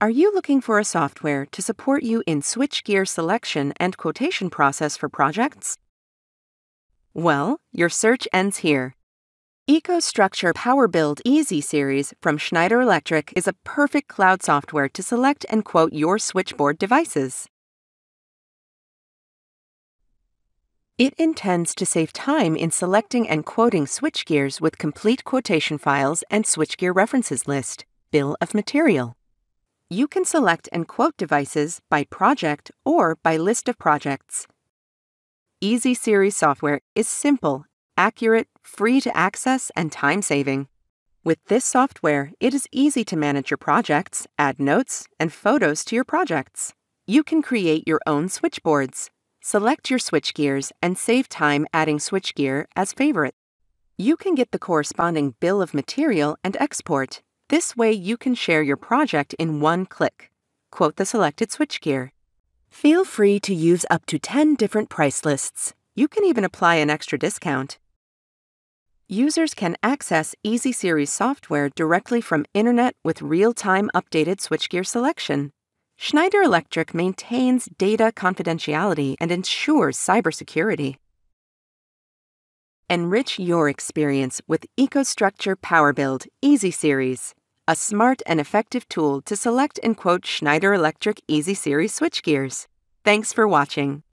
Are you looking for a software to support you in switchgear selection and quotation process for projects? Well, your search ends here. EcoStruxure Power Build Easy Series from Schneider Electric is a perfect cloud software to select and quote your switchboard devices. It intends to save time in selecting and quoting switchgears with complete quotation files and switchgear references list, bill of material. You can select and quote devices by project or by list of projects. Easy Series software is simple, accurate, free to access, and time-saving. With this software, it is easy to manage your projects, add notes, and photos to your projects. You can create your own switchboards, select your switchgears, and save time adding switchgear as favorite. You can get the corresponding bill of material and export. This way you can share your project in one click. Quote the selected switchgear. Feel free to use up to 10 different price lists. You can even apply an extra discount. Users can access Easy Series software directly from internet with real-time updated switchgear selection. Schneider Electric maintains data confidentiality and ensures cybersecurity. Enrich your experience with EcoStruxure Power Build Easy Series, a smart and effective tool to select and quote Schneider Electric Easy Series switchgears. Thanks for watching.